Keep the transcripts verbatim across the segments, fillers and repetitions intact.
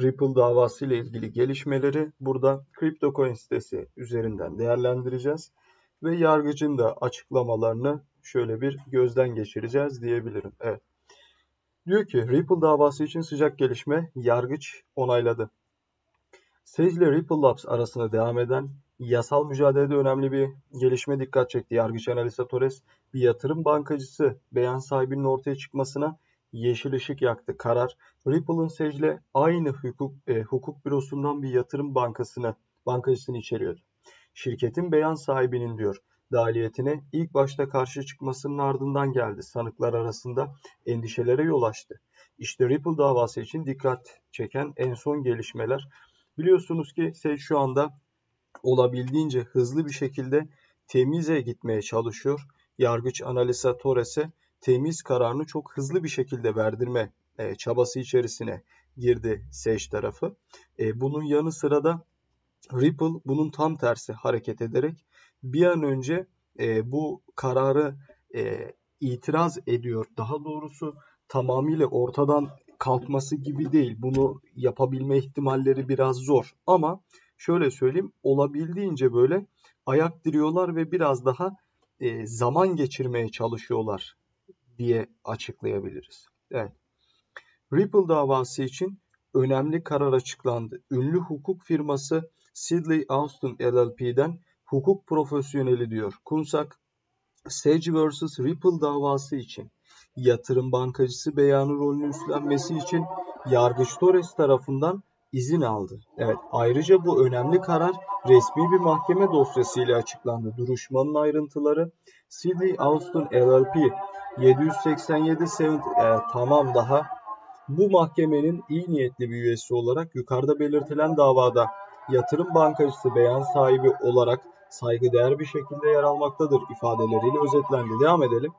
Ripple davası ile ilgili gelişmeleri burada CryptoCoin sitesi üzerinden değerlendireceğiz ve yargıcın da açıklamalarını şöyle bir gözden geçireceğiz diyebilirim. Evet. Diyor ki Ripple davası için sıcak gelişme, yargıç onayladı. Sejin ile Ripple Labs arasında devam eden yasal mücadelede önemli bir gelişme dikkat çekti. Yargıç Analisa Torres bir yatırım bankacısı beyan sahibinin ortaya çıkmasına yeşil ışık yaktı. Karar Ripple'ın Sejin'le aynı hukuk, e, hukuk bürosundan bir yatırım bankasını bankacısını içeriyordu. Şirketin beyan sahibinin diyor dahiliyetine ilk başta karşı çıkmasının ardından geldi. Sanıklar arasında endişelere yol açtı. İşte Ripple davası için dikkat çeken en son gelişmeler. Biliyorsunuz ki Sejin şu anda olabildiğince hızlı bir şekilde temize gitmeye çalışıyor. Yargıç Analisa Torres'e temiz kararını çok hızlı bir şekilde verdirme e, çabası içerisine girdi Sejin tarafı. E, bunun yanı sıra da Ripple bunun tam tersi hareket ederek bir an önce e, bu kararı e, itiraz ediyor. Daha doğrusu tamamıyla ortadan kalkması gibi değil. Bunu yapabilme ihtimalleri biraz zor ama şöyle söyleyeyim, olabildiğince böyle ayak diriyorlar ve biraz daha e, zaman geçirmeye çalışıyorlar diye açıklayabiliriz. Evet. Ripple davası için önemli karar açıklandı. Ünlü hukuk firması Sidley Austin L L P'den hukuk profesyoneli diyor Kunsak, Sejin versus. Ripple davası için yatırım bankacısı beyanı rolünü üstlenmesi için Yargıç Torres tarafından izin aldı. Evet, ayrıca bu önemli karar resmi bir mahkeme dosyasıyla açıklandı. Duruşmanın ayrıntıları Sidley Austin L L P yedi yüz seksen yedi Seventh e, tamam daha bu mahkemenin iyi niyetli bir üyesi olarak yukarıda belirtilen davada yatırım bankacısı beyan sahibi olarak saygıdeğer bir şekilde yer almaktadır ifadeleriyle özetlendi. Devam edelim.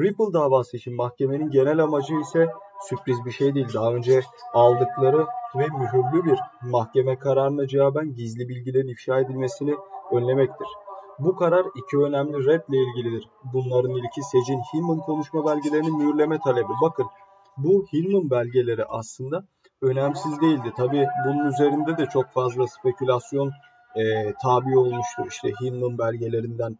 Ripple davası için mahkemenin genel amacı ise sürpriz bir şey değil. Daha önce aldıkları ve mühürlü bir mahkeme kararına cevaben gizli bilgilerin ifşa edilmesini önlemektir. Bu karar iki önemli red ile ilgilidir. Bunların ilki Sejin Hinman konuşma belgelerini mühürleme talebi. Bakın bu Hinman belgeleri aslında önemsiz değildi. Tabii bunun üzerinde de çok fazla spekülasyon e, tabi olmuştu. İşte Hinman belgelerinden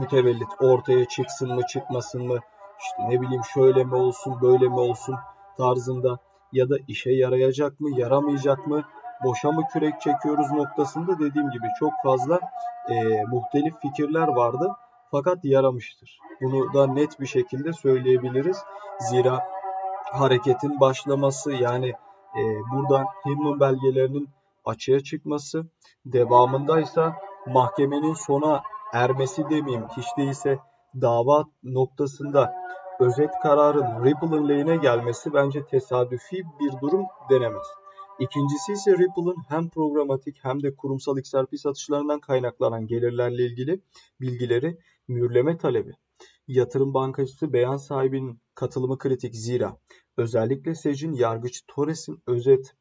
mütevellit ortaya çıksın mı çıkmasın mı, işte ne bileyim şöyle mi olsun böyle mi olsun tarzında ya da işe yarayacak mı yaramayacak mı, boşa mı kürek çekiyoruz noktasında dediğim gibi çok fazla e, muhtelif fikirler vardı fakat yaramıştır. Bunu da net bir şekilde söyleyebiliriz. Zira hareketin başlaması yani e, buradan Hinman belgelerinin açığa çıkması devamındaysa mahkemenin sona ermesi demeyeyim hiç değilse dava noktasında özet kararın Ripple'ın lehine gelmesi bence tesadüfi bir durum denemez. İkincisi ise Ripple'ın hem programatik hem de kurumsal X R P satışlarından kaynaklanan gelirlerle ilgili bilgileri mühürleme talebi. Yatırım bankacısı beyan sahibinin katılımı kritik zira özellikle Sejin Yargıç Torres'in özet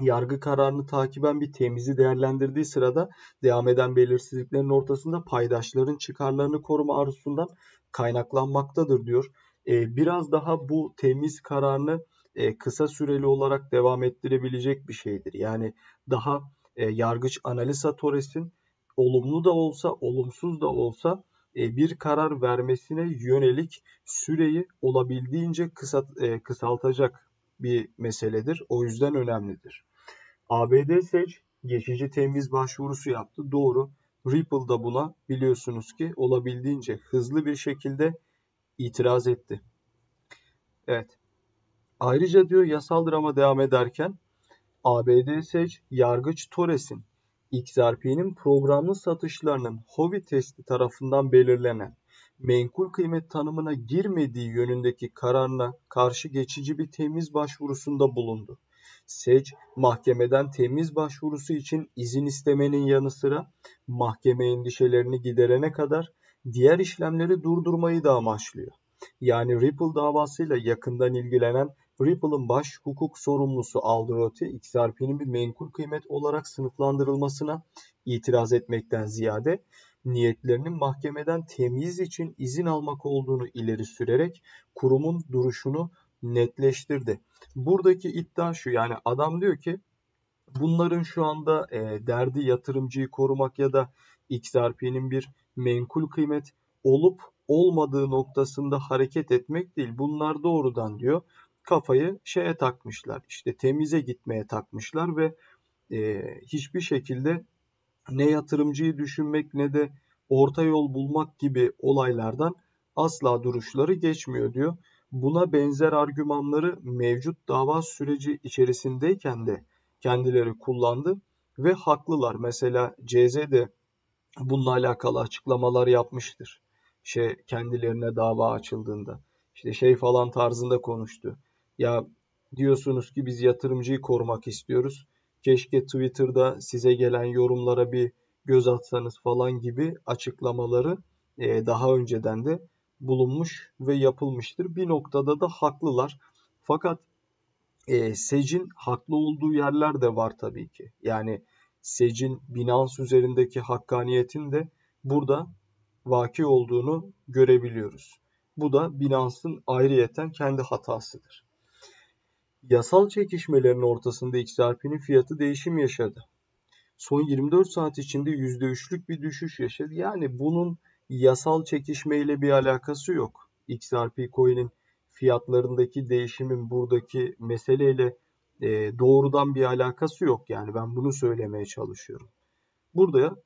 yargı kararını takiben bir temizi değerlendirdiği sırada devam eden belirsizliklerin ortasında paydaşların çıkarlarını koruma arzusundan kaynaklanmaktadır diyor. Ee, biraz daha bu temiz kararını e, kısa süreli olarak devam ettirebilecek bir şeydir. Yani daha e, Yargıç Analisa Torres'in olumlu da olsa olumsuz da olsa e, bir karar vermesine yönelik süreyi olabildiğince kısa, e, kısaltacak bir meseledir. O yüzden önemlidir. A B D Sejin geçici temiz başvurusu yaptı. Doğru. Ripple da buna biliyorsunuz ki olabildiğince hızlı bir şekilde itiraz etti. Evet. Ayrıca diyor yasal drama devam ederken A B D Sejin Yargıç Torres'in X R P'nin programlı satışlarının Howey testi tarafından belirlenen menkul kıymet tanımına girmediği yönündeki kararına karşı geçici bir temiz başvurusunda bulundu. Sejin mahkemeden temiz başvurusu için izin istemenin yanı sıra mahkeme endişelerini giderene kadar diğer işlemleri durdurmayı da amaçlıyor. Yani Ripple davasıyla yakından ilgilenen Ripple'ın baş hukuk sorumlusu Aldrovandi, X R P'nin bir menkul kıymet olarak sınıflandırılmasına itiraz etmekten ziyade niyetlerinin mahkemeden temyiz için izin almak olduğunu ileri sürerek kurumun duruşunu netleştirdi. Buradaki iddia şu, yani adam diyor ki bunların şu anda e, derdi yatırımcıyı korumak ya da X R P'nin bir menkul kıymet olup olmadığı noktasında hareket etmek değil. Bunlar doğrudan diyor kafayı şeye takmışlar, işte temize gitmeye takmışlar ve e, hiçbir şekilde ne yatırımcıyı düşünmek ne de orta yol bulmak gibi olaylardan asla duruşları geçmiyor diyor. Buna benzer argümanları mevcut dava süreci içerisindeyken de kendileri kullandı ve haklılar. Mesela C Z de bununla alakalı açıklamalar yapmıştır. Şey, kendilerine dava açıldığında işte şey falan tarzında konuştu. Ya diyorsunuz ki biz yatırımcıyı korumak istiyoruz. Keşke Twitter'da size gelen yorumlara bir göz atsanız falan gibi açıklamaları daha önceden de bulunmuş ve yapılmıştır. Bir noktada da haklılar. Fakat e, Sejin haklı olduğu yerler de var tabii ki. Yani Sejin Binance üzerindeki hakkaniyetin de burada vaki olduğunu görebiliyoruz. Bu da Binance'ın ayrıyeten kendi hatasıdır. Yasal çekişmelerin ortasında X R P'nin fiyatı değişim yaşadı. Son yirmi dört saat içinde yüzde üçlük bir düşüş yaşadı. Yani bunun yasal çekişmeyle bir alakası yok. X R P coin'in fiyatlarındaki değişimin buradaki meseleyle e, doğrudan bir alakası yok. Yani ben bunu söylemeye çalışıyorum. Burada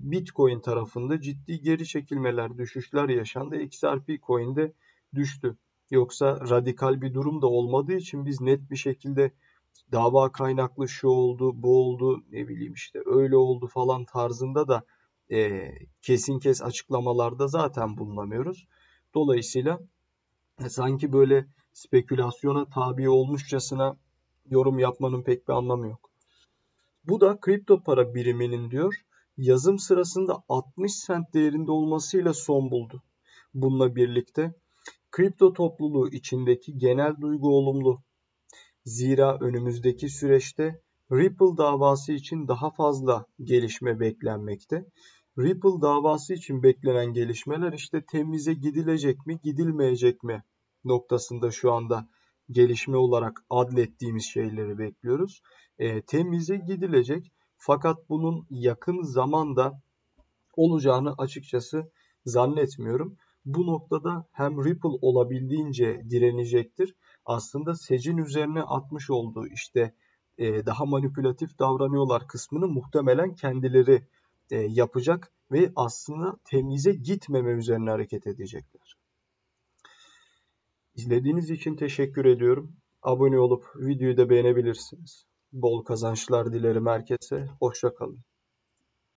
Bitcoin tarafında ciddi geri çekilmeler, düşüşler yaşandı. X R P coin'de düştü. Yoksa radikal bir durum da olmadığı için biz net bir şekilde dava kaynaklı şu oldu, bu oldu, ne bileyim işte öyle oldu falan tarzında da E, kesin kes açıklamalarda zaten bulunamıyoruz. Dolayısıyla e, sanki böyle spekülasyona tabi olmuşçasına yorum yapmanın pek bir anlamı yok. Bu da kripto para biriminin diyor yazım sırasında altmış sent değerinde olmasıyla son buldu. Bununla birlikte kripto topluluğu içindeki genel duygu olumlu. Zira önümüzdeki süreçte Ripple davası için daha fazla gelişme beklenmekte. Ripple davası için beklenen gelişmeler işte temize gidilecek mi, gidilmeyecek mi noktasında şu anda gelişme olarak adlettiğimiz şeyleri bekliyoruz. E, temize gidilecek, fakat bunun yakın zamanda olacağını açıkçası zannetmiyorum. Bu noktada hem Ripple olabildiğince direnecektir. Aslında Sejin üzerine atmış olduğu işte e, daha manipülatif davranıyorlar kısmını muhtemelen kendileri yapacak ve aslında temize gitmeme üzerine hareket edecekler. İzlediğiniz için teşekkür ediyorum. Abone olup videoyu da beğenebilirsiniz. Bol kazançlar dilerim herkese. Hoşça kalın.